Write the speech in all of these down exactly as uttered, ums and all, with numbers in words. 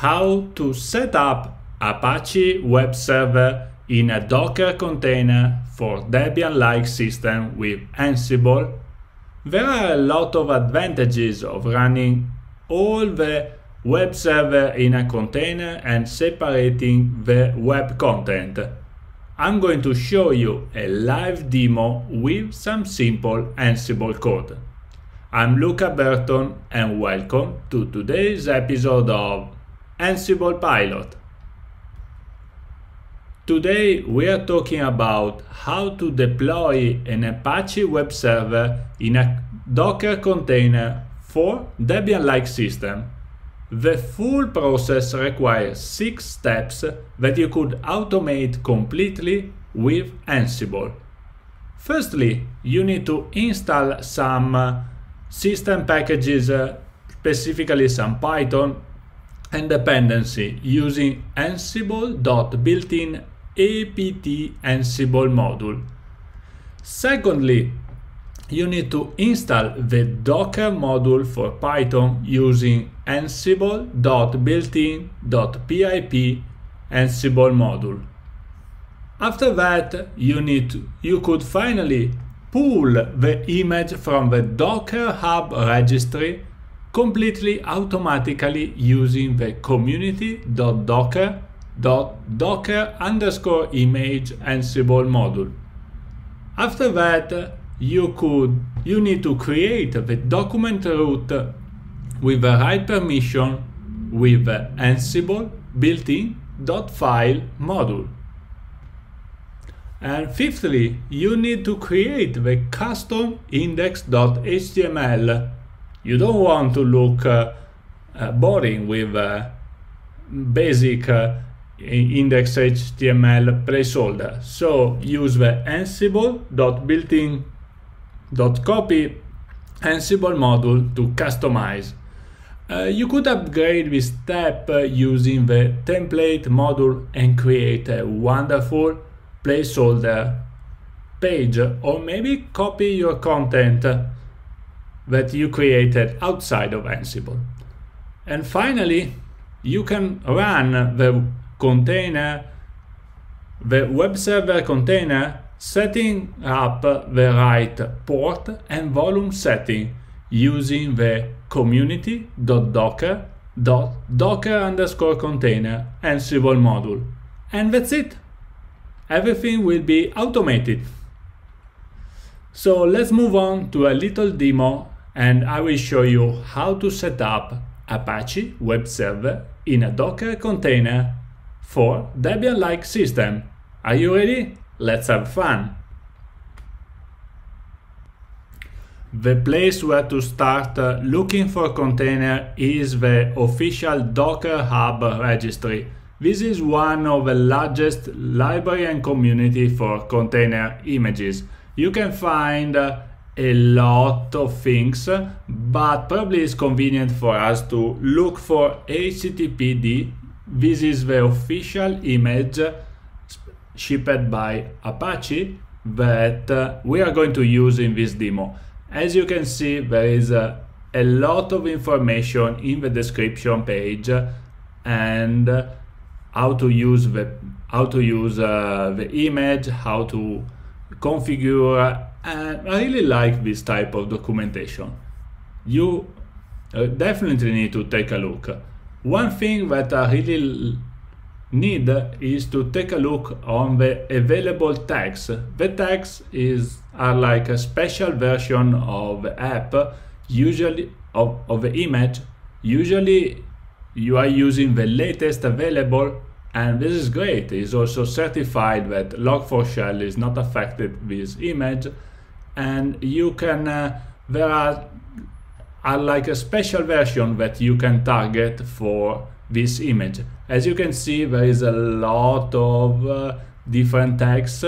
how to set up Apache web server in a Docker container for Debian-like system with Ansible, there are a lot of advantages of running all the web server in a container and separating the web content. I'm going to show you a live demo with some simple Ansible code. I'm Luca Berton and welcome to today's episode of Ansible Pilot. Today we are talking about how to deploy an Apache web server in a Docker container for Debian-like system. The full process requires six steps that you could automate completely with Ansible. Firstly, you need to install some uh, system packages, uh, specifically some Python and dependency using ansible.builtin apt Ansible module. Secondly, you need to install the Docker module for Python using ansible.builtin.pip Ansible module. After that, you need to, you could finally pull the image from the Docker Hub registry completely automatically using the community.docker.docker_image Ansible module. After that, you could you need to create the document root with the right permission with the Ansible built-in.file module. And fifthly, you need to create the custom index.html. You don't want to look uh, uh, boring with uh, basic uh, index.html placeholder. So use the ansible.builtin.copy Ansible module to customize. Uh, you could upgrade this step uh, using the template module and create a wonderful placeholder page, or maybe copy your content that you created outside of Ansible. And finally, you can run the container, the web server container, setting up the right port and volume setting using the community.docker.docker_container Ansible module. And that's it. Everything will be automated. So let's move on to a little demo and I will show you how to set up Apache web server in a Docker container for Debian-like system. Are you ready? Let's have fun! The place where to start uh, looking for container is the official Docker Hub registry. This is one of the largest library and community for container images. You can find uh, a lot of things, but probably it's convenient for us to look for H T T P D. This is the official image shipped by Apache that uh, we are going to use in this demo. As you can see, there is uh, a lot of information in the description page and uh, how to use the how to use uh, the image, how to configure, and I really like this type of documentation. You uh, definitely need to take a look. One thing that I really need is to take a look on the available tags. The tags is are like a special version of the app, usually of, of the image. Usually you are using the latest available, and this is great. It's also certified that log four shell is not affected this image, and you can uh, there are are like a special version that you can target for this image. As you can see, there is a lot of uh, different tags.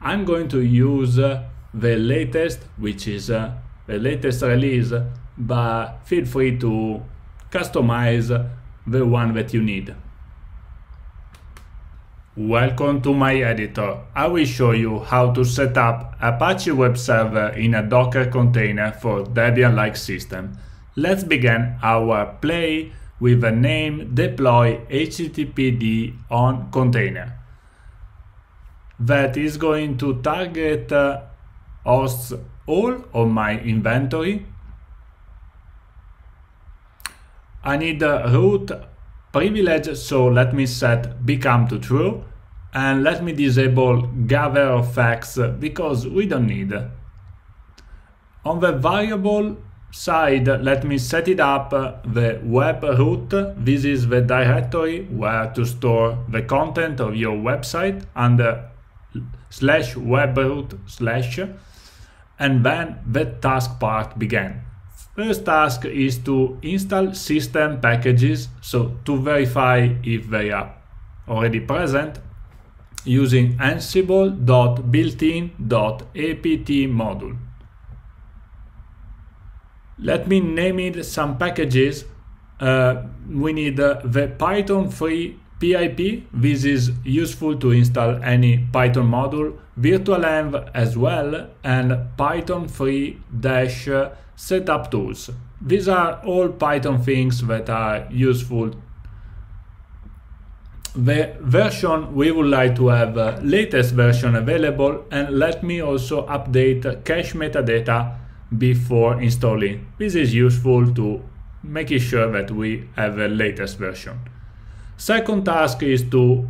I'm going to use uh, the latest, which is uh, the latest release, but feel free to customize the one that you need. Welcome to my editor. I will show you how to set up Apache web server in a Docker container for Debian-like system. Let's begin our play with the name deploy httpd on container. That is going to target uh, hosts all of my inventory. I need a root privilege, so let me set become to true and let me disable gather facts because we don't need. On the variable side, let me set it up the web root. This is the directory where to store the content of your website under slash web root slash, and then the task part began. First task is to install system packages, so to verify if they are already present using ansible.builtin.apt module. Let me name it some packages. Uh, we need uh, the Python three P I P. This is useful to install any Python module, virtualenv as well, and Python three dash setup tools. These are all Python things that are useful. The version we would like to have uh, latest version available, and let me also update cache metadata before installing. This is useful to making sure that we have the latest version. Second task is to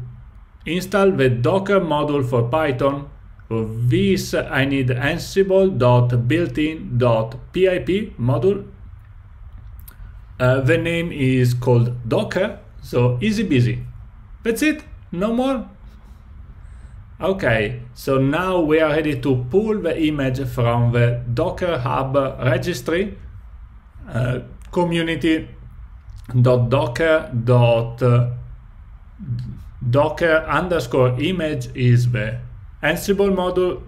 install the Docker module for Python. For this I need ansible.builtin.pip module. Uh, the name is called Docker, so easy busy. That's it, no more. Okay, so now we are ready to pull the image from the Docker Hub registry, uh, community.docker.docker underscore image is the Ansible module.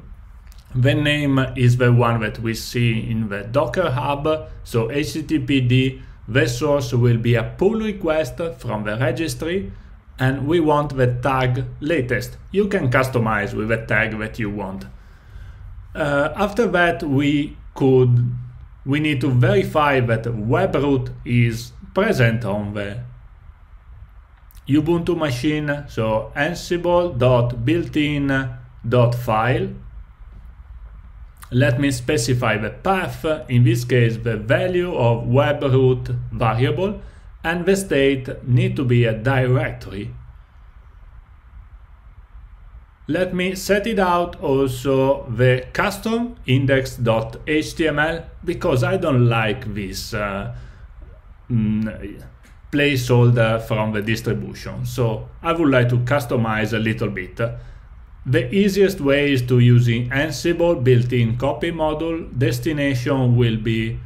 The name is the one that we see in the Docker Hub, so httpd, the source will be a pull request from the registry, and we want the tag latest. You can customize with the tag that you want. Uh, after that, we could, we need to verify that webroot is present on the Ubuntu machine. So ansible.builtin.file. Let me specify the path, in this case the value of webroot variable, and the state need to be a directory. Let me set it out also the custom index.html because I don't like this uh, placeholder from the distribution. So I would like to customize a little bit. The easiest way is to using Ansible built-in copy module. Destination will be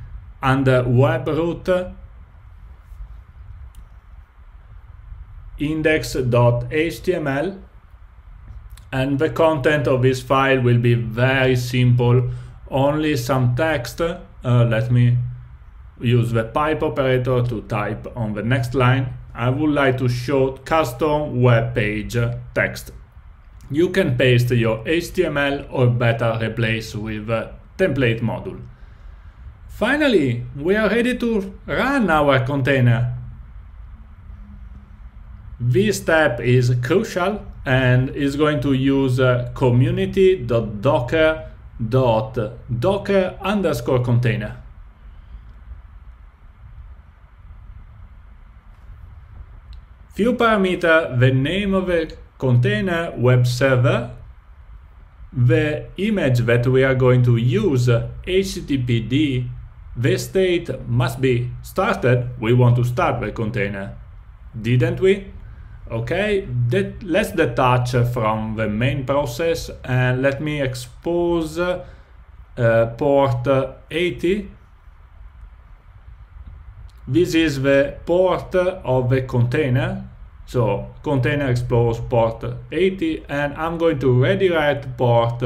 under webroot index.html, and the content of this file will be very simple, only some text. Uh, let me use the pipe operator to type on the next line. I would like to show custom web page text. You can paste your H T M L or better replace with a template module. Finally, we are ready to run our container. This step is crucial and is going to use uh, community.docker.docker underscore container. Few parameters: the name of the container, web server, the image that we are going to use, httpd, the state must be started. We want to start the container, didn't we? Okay, that, let's detach from the main process and let me expose uh, port eighty. This is the port of the container, so container explores port eighty, and I'm going to redirect port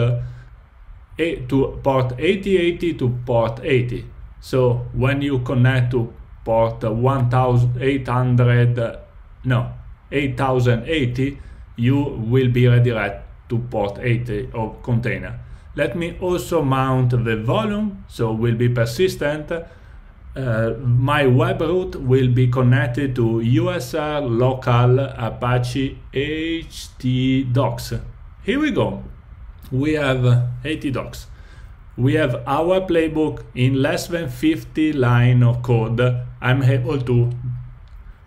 eight to port eighty eighty to port eighty. So when you connect to port one thousand eight hundred, no, eight thousand eighty, you will be redirected to port eighty of container. Let me also mount the volume, so will be persistent. Uh, my web root will be connected to U S R local Apache htdocs. Here we go. We have htdocs. We have our playbook in less than fifty lines of code. I'm able to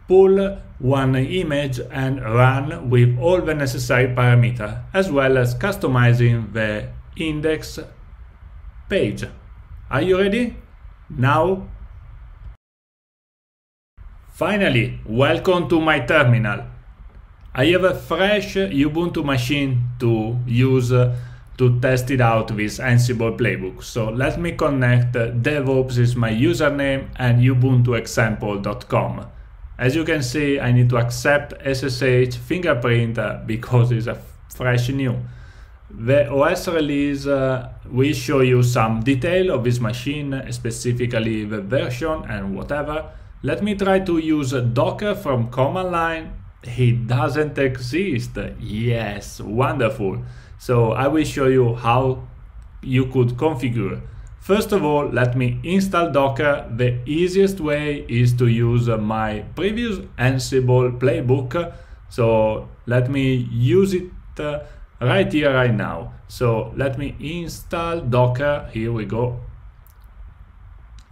pull one image and run with all the necessary parameters, as well as customizing the index page. Are you ready? Now, finally, welcome to my terminal. I have a fresh Ubuntu machine to use uh, to test it out with Ansible playbook. So let me connect uh, DevOps is my username and ubuntu example dot com. As you can see, I need to accept S S H fingerprint uh, because it's a fresh new. The O S release uh, will show you some detail of this machine, specifically the version and whatever. Let me try to use Docker from command line. It doesn't exist. Yes, wonderful. So I will show you how you could configure. First of all, let me install Docker. The easiest way is to use my previous Ansible playbook. So let me use it right here, right now. So let me install Docker. Here we go.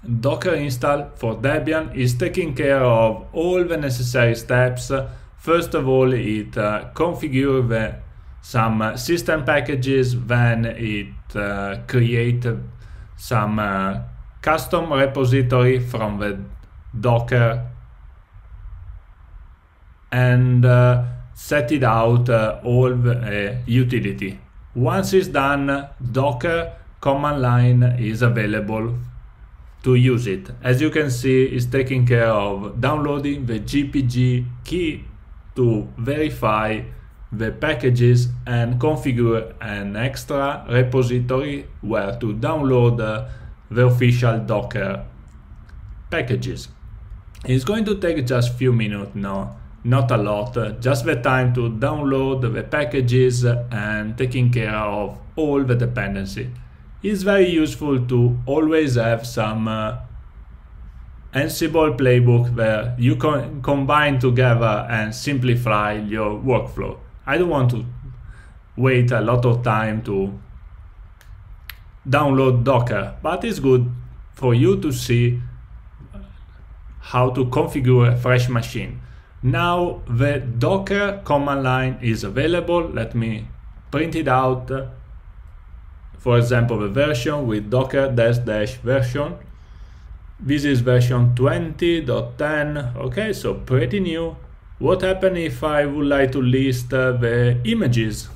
Docker install for Debian is taking care of all the necessary steps. First of all, it uh, configures the, some uh, system packages, then it uh, creates some uh, custom repository from the Docker and uh, set it out uh, all the uh, utility. Once it's done, Docker command line is available to use it. As you can see, it's taking care of downloading the G P G key to verify the packages and configure an extra repository where to download uh, the official Docker packages. It's going to take just a few minutes, no, not a lot, uh, just the time to download the packages and taking care of all the dependencies. It's very useful to always have some uh, Ansible playbook where you can combine together and simplify your workflow. I don't want to wait a lot of time to download Docker, but it's good for you to see how to configure a fresh machine. Now the Docker command line is available. Let me print it out. For example, the version with docker dash dash version. This is version twenty point ten. Okay, so pretty new. What happens if I would like to list uh, the images?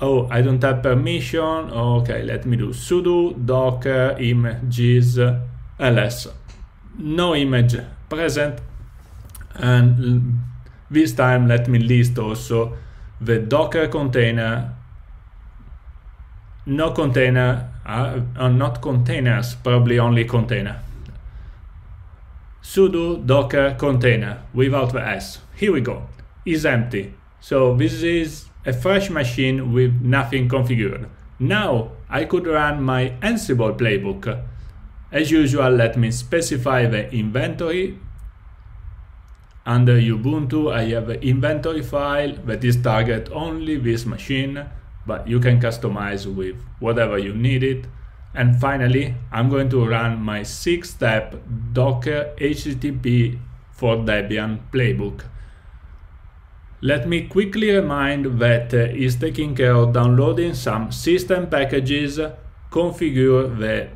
Oh, I don't have permission. Okay, let me do sudo docker images ls. No image present. And this time, let me list also the Docker container. No container, uh, uh, not containers, probably only container. Sudo docker container without the S. Here we go. Is empty. So this is a fresh machine with nothing configured. Now I could run my Ansible playbook. As usual, let me specify the inventory. Under Ubuntu, I have an inventory file that is target only this machine, but you can customize with whatever you need it. And finally, I'm going to run my six-step Docker H T T P for Debian playbook. Let me quickly remind that uh, it's taking care of downloading some system packages, configure the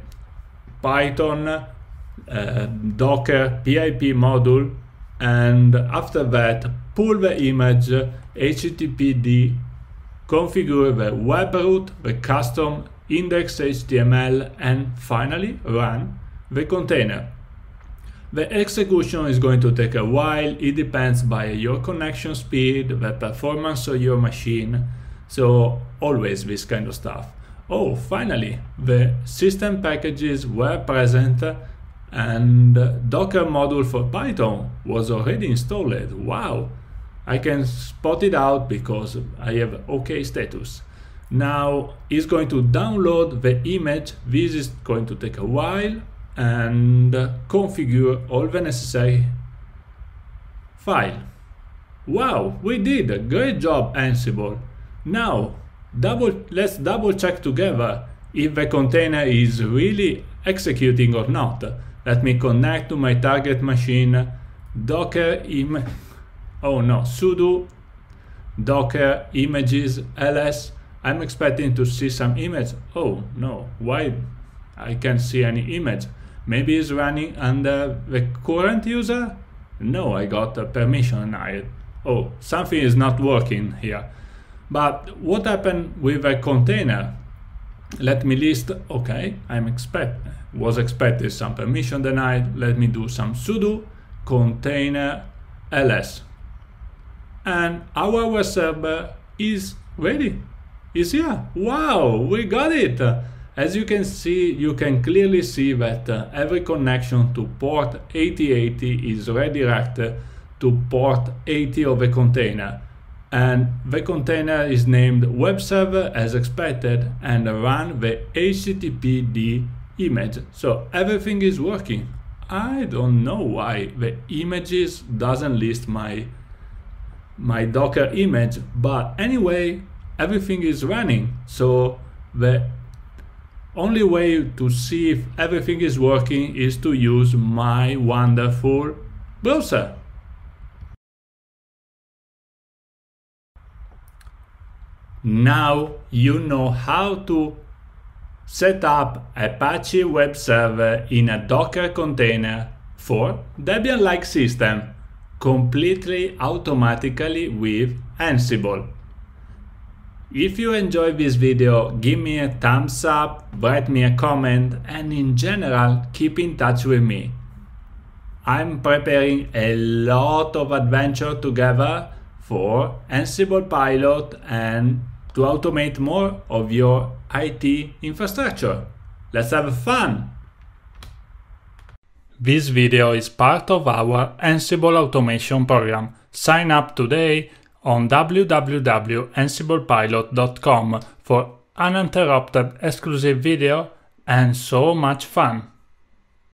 Python uh, Docker P I P module, and after that, pull the image H T T P D, configure the web root, the custom index H T M L, and finally run the container. The execution is going to take a while. It depends by your connection speed, the performance of your machine. So always this kind of stuff. Oh, finally, the system packages were present and Docker module for Python was already installed. Wow. I can spot it out because I have OK status. Now it's going to download the image. This is going to take a while and configure all the necessary file. Wow, we did a great job, Ansible. Now double, let's double check together if the container is really executing or not. Let me connect to my target machine docker im oh no sudo docker images ls. I'm expecting to see some image. Oh no, why I can't see any image? Maybe it's running under the current user? No, I got a permission denied. Oh, something is not working here. But what happened with a container? Let me list. Okay, I'm expect was expecting some permission denied. Let me do some sudo container ls, and our web server is ready. Is here. Wow, we got it. As you can see, you can clearly see that uh, every connection to port eighty eighty is redirected to port eighty of the container, and the container is named web server as expected and run the httpd image. So everything is working. I don't know why the images doesn't list my my Docker image, but anyway, everything is running. So the only way to see if everything is working is to use my wonderful browser. Now you know how to set up Apache web server in a Docker container for Debian-like system completely automatically with Ansible. If you enjoyed this video, give me a thumbs up, write me a comment, and in general keep in touch with me. I'm preparing a lot of adventure together for Ansible Pilot and to automate more of your I T infrastructure. Let's have fun! This video is part of our Ansible automation program. Sign up today on w w w dot ansible pilot dot com for uninterrupted exclusive video and so much fun.